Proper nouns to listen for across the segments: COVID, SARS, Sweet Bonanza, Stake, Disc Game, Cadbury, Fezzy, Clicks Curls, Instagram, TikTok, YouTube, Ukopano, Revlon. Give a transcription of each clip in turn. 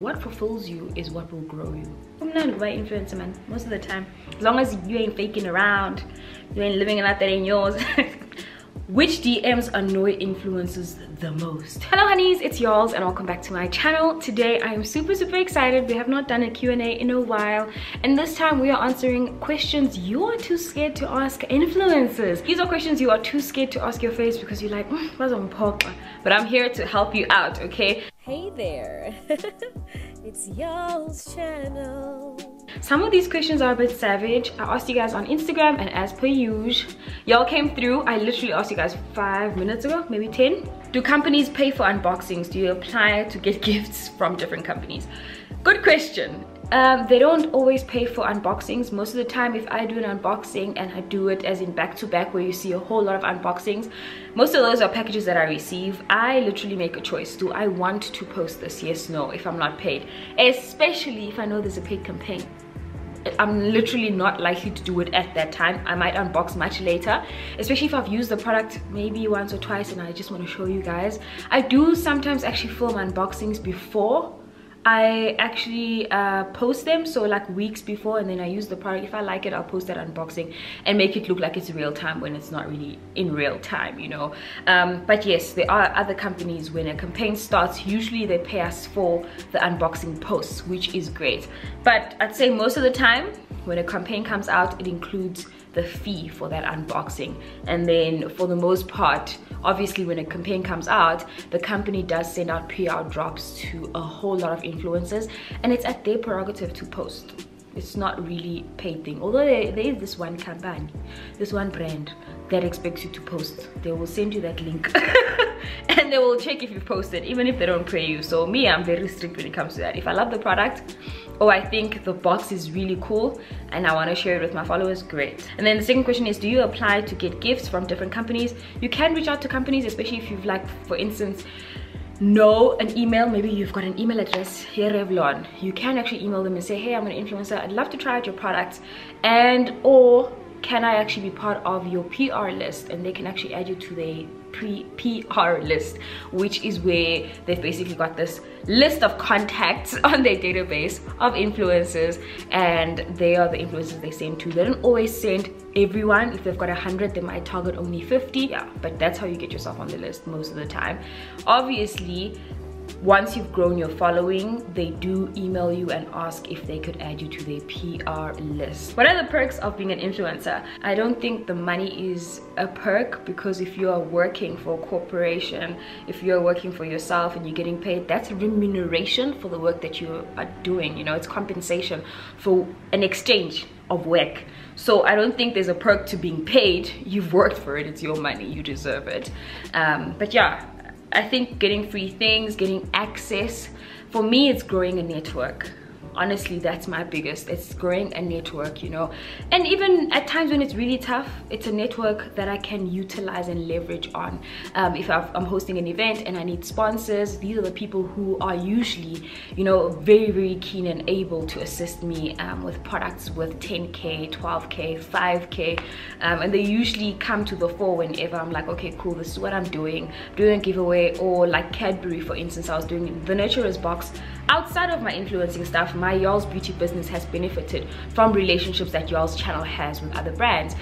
What fulfills you is what will grow you. I'm not a great influencer, man, most of the time. As long as you ain't faking around, you ain't living a life that ain't yours. Which DMs annoy influencers the most? Hello honeys, it's y'alls and welcome back to my channel. Today I am super excited. We have not done a Q&A in a while, and this time we are answering questions you are too scared to ask influencers. These are questions you are too scared to ask your face because you're like, that's on pop. But I'm here to help you out, okay? Hey there, it's y'all's channel. Some of these questions are a bit savage. I asked you guys on Instagram, and as per usual, y'all came through. I literally asked you guys 5 minutes ago, maybe 10. Do companies pay for unboxings? Do you apply to get gifts from different companies? Good question. They don't always pay for unboxings. Most of the time, if I do an unboxing, and I do it as in back-to-back where you see a whole lot of unboxings, most of those are packages that I receive. I literally make a choice. Do I want to post this? Yes, no, if I'm not paid. Especially if I know there's a paid campaign. I'm literally not likely to do it at that time. I might unbox much later, especially if I've used the product maybe once or twice and I just want to show you guys. I do sometimes actually film unboxings before I actually post them, so like weeks before, and then I use the product. If I like it, I'll post that unboxing and make it look like it's real time when it's not really in real time, you know. But yes, there are other companies. When a campaign starts, usually they pay us for the unboxing posts, which is great. But I'd say most of the time when a campaign comes out, it includes the fee for that unboxing. And then for the most part, obviously when a campaign comes out, the company does send out PR drops to a whole lot of influencers, and it's at their prerogative to post. It's not really a paid thing, although there is this one company, this one brand that expects you to post. They will send you that link and they will check if you posted, even if they don't pay you. So me, I'm very strict when it comes to that. If I love the product, or I think the box is really cool and I want to share it with my followers, great. And then the second question is, do you apply to get gifts from different companies? You can reach out to companies, especially if you've, like, for instance, know an email. Maybe you've got an email address here, Revlon. You can actually email them and say, hey, I'm an influencer, I'd love to try out your products, and or can I actually be part of your PR list? And they can actually add you to their PR list, which is where they've basically got this list of contacts on their database of influencers, and they are the influencers they send to. They don't always send everyone. If they've got 100, they might target only 50. Yeah, but that's how you get yourself on the list most of the time. Obviously, once you've grown your following, they do email you and ask if they could add you to their PR list. What are the perks of being an influencer? I don't think the money is a perk, because if you are working for a corporation, if you're working for yourself and you're getting paid, that's remuneration for the work that you are doing. You know, it's compensation for an exchange of work. So I don't think there's a perk to being paid. You've worked for it, it's your money, you deserve it. But yeah, I think getting free things, getting access, for me it's growing a network. Honestly, that's my biggest. It's growing a network, you know. And even at times when it's really tough, it's a network that I can utilize and leverage on. If I'm hosting an event and I need sponsors, these are the people who are usually, you know, very keen and able to assist me with products with 10K, 12K, 5K. And they usually come to the fore whenever I'm like, okay, cool, this is what I'm doing. I'm doing a giveaway, or like Cadbury, for instance, I was doing the Naturist box. Outside of my influencing stuff, my y'all's beauty business has benefited from relationships that y'all's channel has with other brands.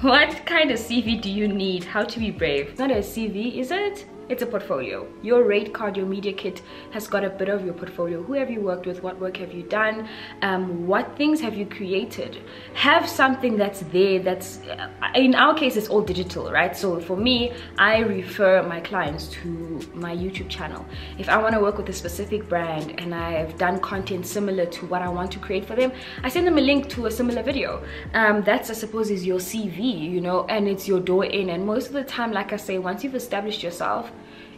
What kind of CV do you need? How to be brave? It's not a CV, is it? It's a portfolio. Your rate card, your media kit has got a bit of your portfolio. Who have you worked with? What work have you done? What things have you created? Have something that's there, that's, in our case, it's all digital, right? So for me, I refer my clients to my YouTube channel. If I want to work with a specific brand and I've done content similar to what I want to create for them, I send them a link to a similar video. That's, I suppose, is your CV, you know, and it's your door in. And most of the time, like I say, once you've established yourself,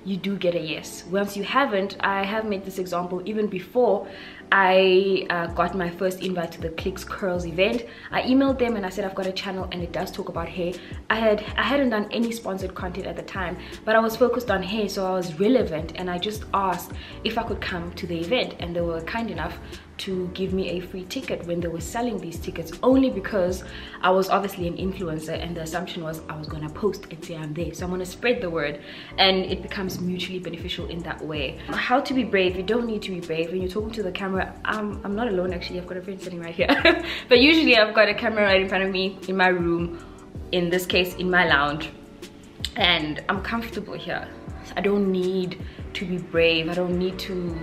you do get a yes. Once you haven't, I have made this example even before I got my first invite to the Clicks Curls event. I emailed them and I said, I've got a channel and it does talk about hair. I hadn't done any sponsored content at the time, but I was focused on hair, so I was relevant, and I just asked if I could come to the event, and they were kind enough to give me a free ticket when they were selling these tickets, only because I was obviously an influencer and the assumption was I was gonna post and say I'm there, so I'm gonna spread the word, and it becomes mutually beneficial in that way. How to be brave? You don't need to be brave when you're talking to the camera. I'm not alone, actually. I've got a friend sitting right here but usually I've got a camera right in front of me in my room, in this case in my lounge, and I'm comfortable here. I don't need to be brave. I don't need to,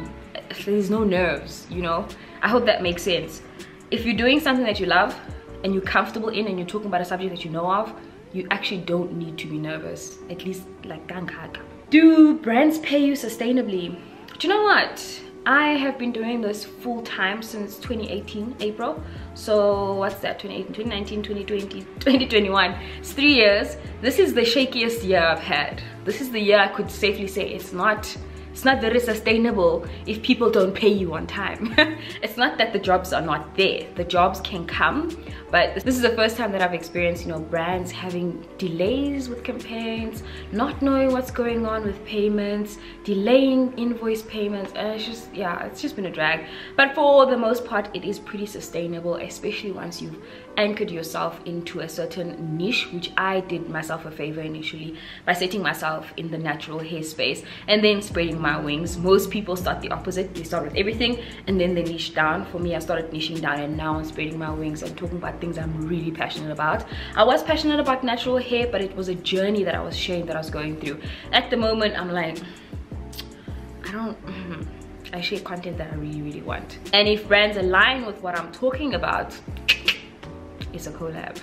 there's no nerves, you know. I hope that makes sense. If you're doing something that you love and you're comfortable in and you're talking about a subject that you know of, you actually don't need to be nervous, at least like that. Do brands pay you sustainably? Do you know what? I have been doing this full time since 2018, April. So what's that, 2018, 2019, 2020, 2021, it's 3 years. This is the shakiest year I've had. This is the year I could safely say it's not very sustainable if people don't pay you on time. It's not that the jobs are not there. The jobs can come, but this is the first time that I've experienced, you know, brands having delays with campaigns, not knowing what's going on with payments, delaying invoice payments, and it's just, yeah, it's just been a drag. But for the most part, it is pretty sustainable, especially once you've anchored yourself into a certain niche, which I did myself a favor initially by setting myself in the natural hair space and then spreading my wings. Most people start the opposite. They start with everything and then they niche down. For me, I started niching down and now I'm spreading my wings. I'm talking about things I'm really passionate about. I was passionate about natural hair, but it was a journey that I was sharing, that I was going through. At the moment, I'm like, I share content that I really want. And if brands align with what I'm talking about, it's a collab.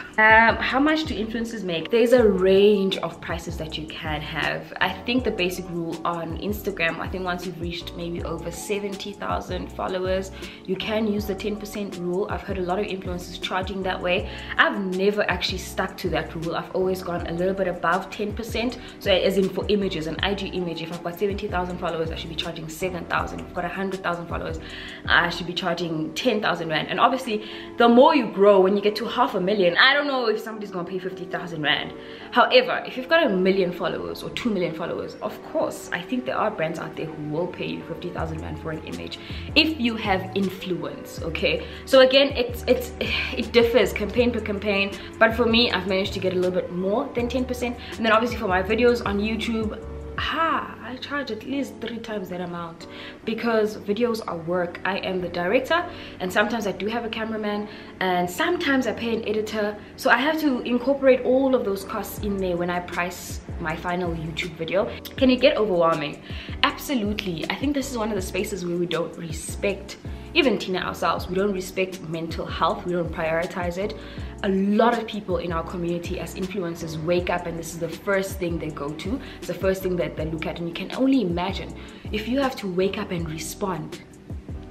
How much do influencers make? There's a range of prices that you can have. I think the basic rule on Instagram, I think once you've reached maybe over 70,000 followers, you can use the 10% rule. I've heard a lot of influencers charging that way. I've never actually stuck to that rule. I've always gone a little bit above 10%. So as in for images, an IG image, if I've got 70,000 followers, I should be charging 7,000. If I've got 100,000 followers, I should be charging 10,000 rand. And obviously, the more you grow, when you get to 500,000, I don't know if somebody's gonna pay 50,000 rand. However, if you've got 1 million followers or 2 million followers, of course, I think there are brands out there who will pay you 50,000 rand for an image if you have influence, okay? So again, it differs campaign per campaign, but for me, I've managed to get a little bit more than 10%. And then obviously for my videos on YouTube, I charge at least 3 times that amount because videos are work. I am the director and sometimes I do have a cameraman and sometimes I pay an editor, so I have to incorporate all of those costs in there when I price my final YouTube video. Can it get overwhelming? Absolutely. I think this is one of the spaces where we don't respect, even Tina ourselves, we don't respect mental health, we don't prioritize it. A lot of people in our community as influencers wake up and this is the first thing they go to. It's the first thing that they look at, and you can only imagine if you have to wake up and respond.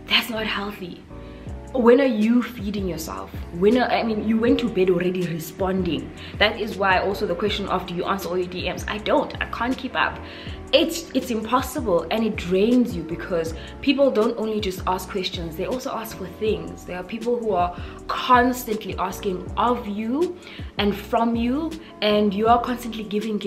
That's not healthy. When are you feeding yourself? I mean, you went to bed already responding. That is why also the question of do you answer all your DMs? I can't keep up. It's impossible, and it drains you because people don't only just ask questions, they also ask for things. There are people who are constantly asking of you and from you, and you are constantly giving,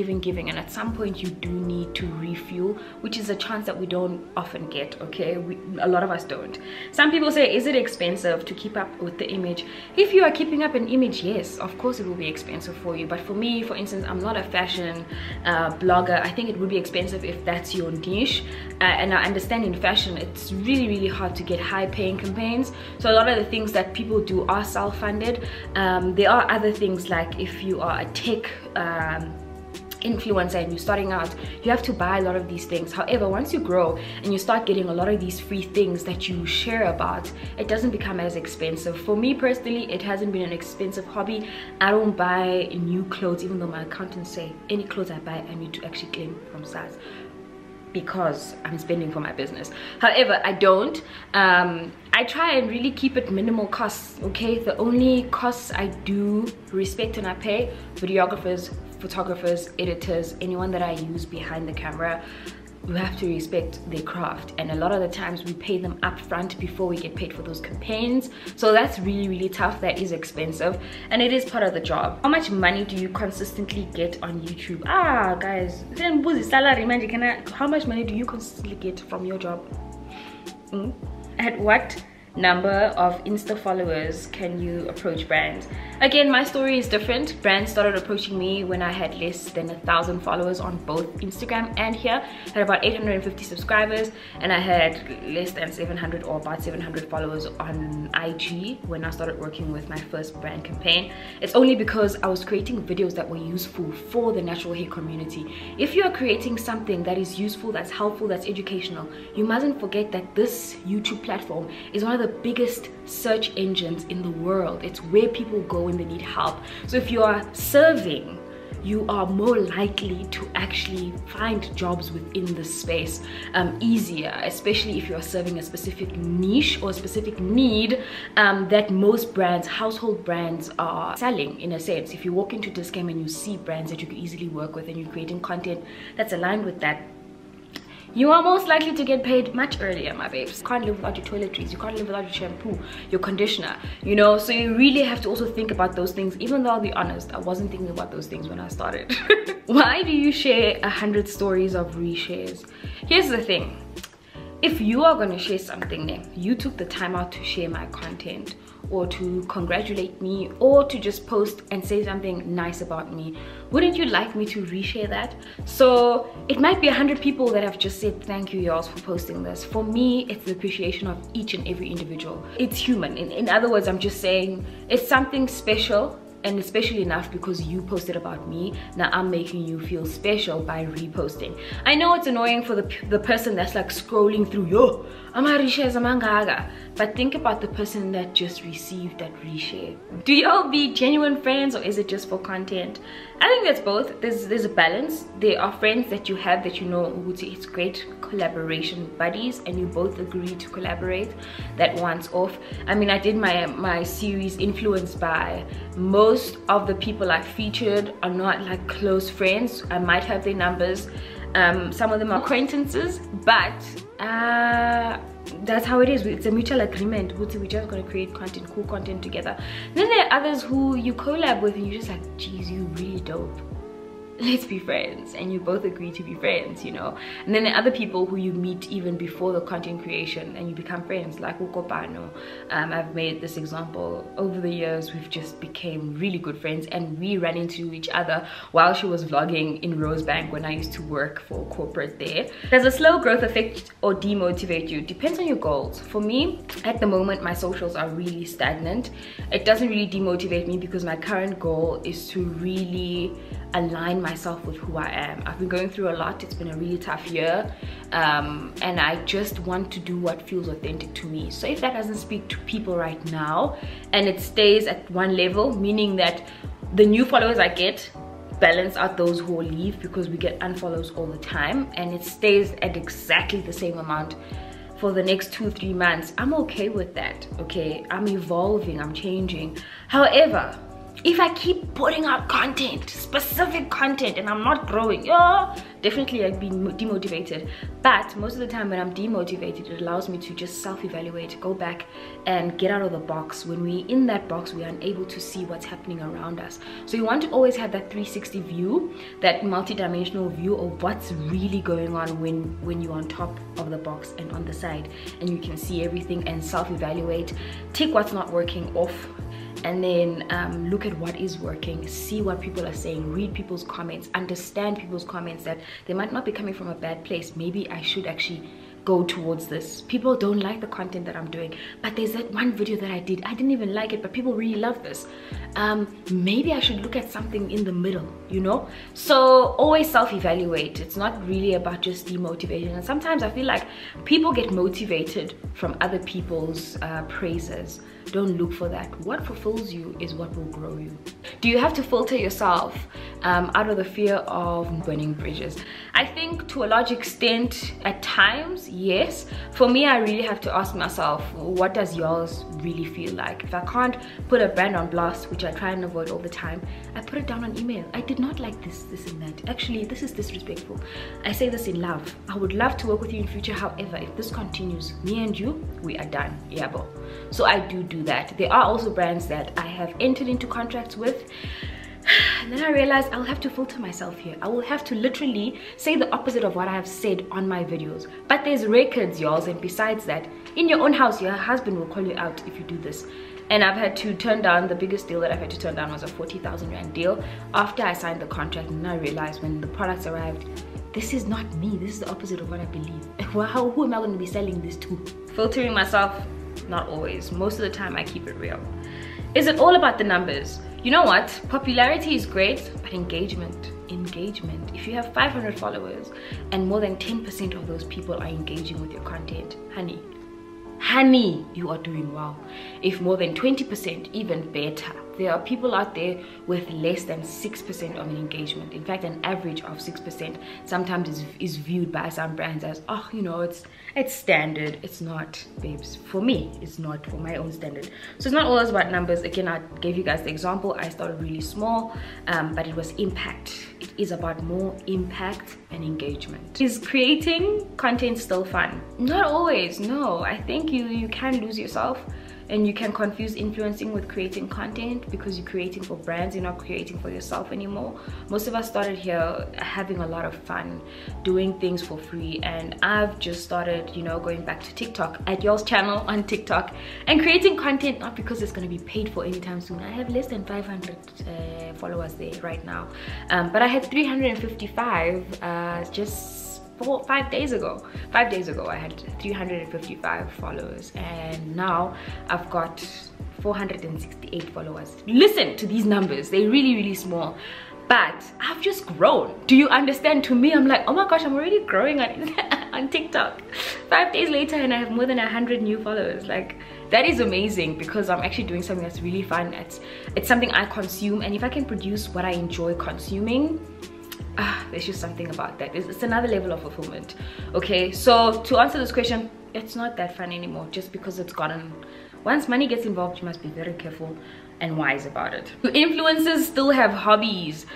and at some point you do need to refuel, which is a chance that we don't often get, okay? A lot of us don't. Some people say, is it expensive to keep up with the image? If you are keeping up an image, yes, of course it will be expensive for you. But for me, for instance, I'm not a fashion blogger. I think it would be expensive if that's your niche, and I understand in fashion it's really hard to get high paying campaigns, so a lot of the things that people do are self-funded. There are other things, like if you are a tech influencer and you're starting out, you have to buy a lot of these things. However, once you grow and you start getting a lot of these free things that you share about, it doesn't become as expensive. For me personally, it hasn't been an expensive hobby. I don't buy new clothes, even though my accountants say any clothes I buy I need to actually claim from SARS because I'm spending for my business. However, I don't. I try and really keep it minimal costs, okay? The only costs I do respect and I pay, videographers, photographers, editors, anyone that I use behind the camera, you have to respect their craft, and a lot of the times we pay them up front before we get paid for those campaigns. So that's really tough. That is expensive and it is part of the job. How much money do you consistently get on YouTube? Guys, then salary, how much money do you consistently get from your job? At what number of Insta followers can you approach brands? Again, my story is different. Brands started approaching me when I had less than 1,000 followers on both Instagram and here. I had about 850 subscribers, and I had less than 700 or about 700 followers on IG when I started working with my first brand campaign. It's only because I was creating videos that were useful for the natural hair community. If you are creating something that is useful, that's helpful, that's educational, you mustn't forget that this YouTube platform is one of the biggest search engines in the world. It's where people go when they need help. So if you are serving, you are more likely to actually find jobs within the space easier, especially if you are serving a specific niche or a specific need that most brands, household brands, are selling in a sense. If you walk into Disc Game and you see brands that you can easily work with and you're creating content that's aligned with that, you are most likely to get paid much earlier, my babes. You can't live without your toiletries, you can't live without your shampoo, your conditioner, you know? So you really have to also think about those things. Even though I'll be honest, I wasn't thinking about those things when I started. Why do you share 100 stories of reshares? Here's the thing. If you are gonna share something there, you took the time out to share my content or to congratulate me or to just post and say something nice about me, wouldn't you like me to reshare that? So it might be 100 people that have just said, thank you y'all for posting this. For me, it's the appreciation of each and every individual. It's human. In other words, I'm just saying it's something special, and especially enough because you posted about me. Now I'm making you feel special by reposting. I know it's annoying for the person that's like scrolling through, yo, I'm a reshare, I'm a, but think about the person that just received that reshare. Do y'all be genuine friends, or is it just for content? I think that's both. There's a balance. There are friends that you have that you know, it's great collaboration buddies, and you both agree to collaborate. That once off. I mean, I did my series influenced by most. Most of the people I featured are not like close friends. I might have their numbers. Some of them are acquaintances, but that's how it is. It's a mutual agreement. We're just gonna create content, cool content together. Then there are others who you collab with and you're just like, geez, you really dope. Let's be friends, and you both agree to be friends, you know. And then there are other people who you meet even before the content creation and you become friends, like Ukopano. I've made this example over the years. We've just became really good friends, and we ran into each other while she was vlogging in Rosebank when I used to work for corporate there. Does a slow growth affect or demotivate you? Depends on your goals. For me, at the moment, my socials are really stagnant. It doesn't really demotivate me because my current goal is to really align myself with who I am. I've been going through a lot. It's been a really tough year, and I just want to do what feels authentic to me. So if that doesn't speak to people right now and it stays at one level, meaning that the new followers I get balance out those who leave, because we get unfollows all the time, and it stays at exactly the same amount for the next 2-3 months, I'm okay with that. Okay, I'm evolving, I'm changing. However, if I keep putting out content, specific content, and I'm not growing, yeah, definitely I'd be demotivated. But most of the time when I'm demotivated, it allows me to just self-evaluate, go back and get out of the box. When we're in that box, we are unable to see what's happening around us. So you want to always have that 360 view, that multi-dimensional view of what's really going on when you're on top of the box and on the side, and you can see everything and self-evaluate, take what's not working off, and then look at what is working, see what people are saying, read people's comments, understand people's comments, that they might not be coming from a bad place. Maybe I should actually go towards this. People don't like the content that I'm doing, but there's that one video that I did. I didn't even like it, but people really love this. Maybe I should look at something in the middle, you know? So always self-evaluate. It's not really about just demotivation. And sometimes I feel like people get motivated from other people's praises. Don't look for that. What fulfills you is what will grow you. Do you have to filter yourself out of the fear of burning bridges? I think to a large extent at times, yes. For me, I really have to ask myself, what does yours really feel like? If I can't put a brand on blast, which I try and avoid all the time, I put it down on email. I did not like this and that. Actually, this is disrespectful. I say this in love. I would love to work with you in future. However, if this continues, me and you, we are done. Yabo. So I do that. There are also brands that I have entered into contracts with And then I realized I'll have to filter myself here. I will have to literally say the opposite of what I have said on my videos. But there's records, y'all, and besides that, in your own house, your husband will call you out if you do this. And I've had to turn down, the biggest deal that I've had to turn down was a 40,000 Rand deal after I signed the contract. And I realized when the products arrived, this is not me, this is the opposite of what I believe. Wow, who am I going to be selling this to? Filtering myself, not always. Most of the time I keep it real. Is it all about the numbers? You know what? Popularity is great, but engagement. If you have 500 followers and more than 10% of those people are engaging with your content, honey, you are doing well. If more than 20%, even better. There are people out there with less than 6% of an engagement. In fact, an average of 6% sometimes is viewed by some brands as, oh, you know, it's standard. It's not, babes. For me, it's not, for my own standard. So it's not always about numbers. Again, I gave you guys the example. I started really small, but it was impact. It is about more impact and engagement. Is creating content still fun? Not always, no. I think you can lose yourself, and you can confuse influencing with creating content, because you're creating for brands, you're not creating for yourself anymore. Most of us started here having a lot of fun, doing things for free, and I've just started, you know, going back to TikTok, at y'all's channel on TikTok, and creating content not because it's going to be paid for anytime soon. I have less than 500 followers there right now, but I had 355 just 5 days ago I had 355 followers, and now I've got 468 followers. Listen to these numbers, they're really small, but I've just grown. Do you understand? To me, I'm like, oh my gosh, I'm already growing on TikTok. 5 days later and I have more than 100 new followers. Like, that is amazing, because I'm actually doing something that's really fun. It's something I consume, and if I can produce what I enjoy consuming, there's just something about that. It's another level of fulfillment. Okay, so to answer this question, it's not that fun anymore, just because it's gotten. Once money gets involved, you must be very careful and wise about it. Do influencers still have hobbies?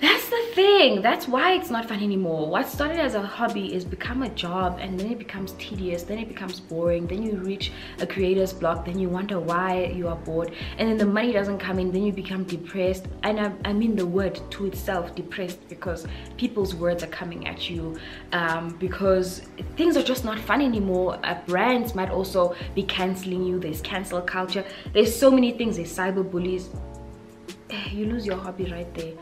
That's the thing. That's why it's not fun anymore. What started as a hobby is become a job, and then it becomes tedious, then it becomes boring, then you reach a creator's block, then you wonder why you are bored, and then the money doesn't come in, then you become depressed. And I mean the word to itself, depressed, because people's words are coming at you, because things are just not fun anymore. Brands might also be cancelling you. There's cancel culture. There's so many things. There's cyberbullies. You lose your hobby right there.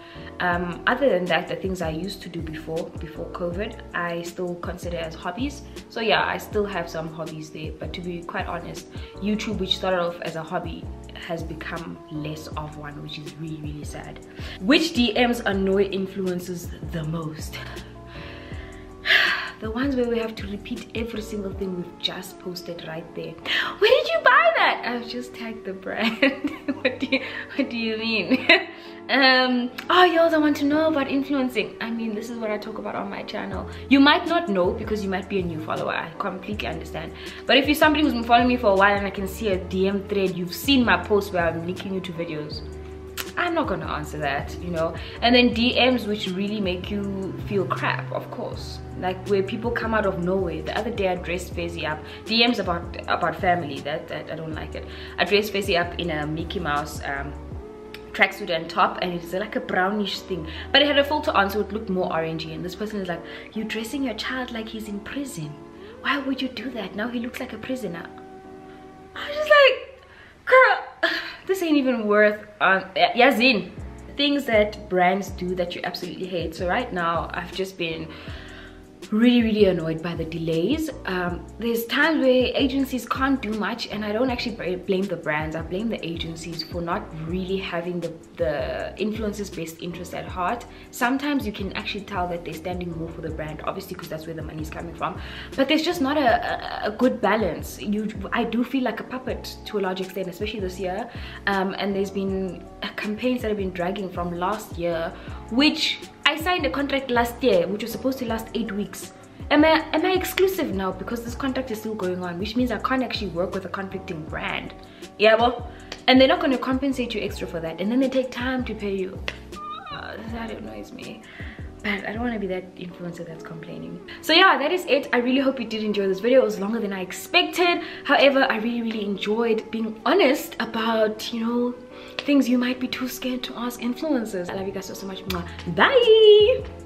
Other than that, the things I used to do before COVID, I still consider as hobbies. So yeah, I still have some hobbies there, but to be quite honest, YouTube, which started off as a hobby, has become less of one, which is really sad. Which DMs annoy influencers the most? The ones where we have to repeat every single thing we've just posted right there. Where did you buy that? I've just tagged the brand. What do you mean? Oh, y'all don't want to know about influencing. I mean, this is what I talk about on my channel. You might not know because you might be a new follower. I completely understand. But if you're somebody who's been following me for a while and I can see a DM thread, you've seen my post where I'm linking you to videos, I'm not gonna answer that, you know. And then DMs which really make you feel crap, of course, like where people come out of nowhere. The other day I dressed Fezzy up. DMs about family, that I don't like it. I dressed Fezzy up in a Mickey Mouse tracksuit and top, and it's like a brownish thing, but it had a filter on, so it looked more orangey, and this person is like, you're dressing your child like he's in prison, why would you do that? Now he looks like a prisoner. I was just like, girl, this ain't even worth Yazin. Things that brands do that you absolutely hate. So right now I've just been really annoyed by the delays. There's times where agencies can't do much, and I don't actually blame the brands, I blame the agencies for not really having the influencers' best interest at heart. Sometimes you can actually tell that they're standing more for the brand, obviously, because that's where the money's coming from, but there's just not a good balance. I do feel like a puppet to a large extent, especially this year, and there's been campaigns that have been dragging from last year, which I signed a contract last year, which was supposed to last 8 weeks. Am I exclusive now because this contract is still going on, which means I can't actually work with a conflicting brand? Yeah, well, and they're not going to compensate you extra for that, and then they take time to pay you. That annoys me. Man, I don't want to be that influencer that's complaining. So yeah, that is it. I really hope you did enjoy this video. It was longer than I expected. However, I really enjoyed being honest about, you know, things you might be too scared to ask influencers. I love you guys so much. Bye!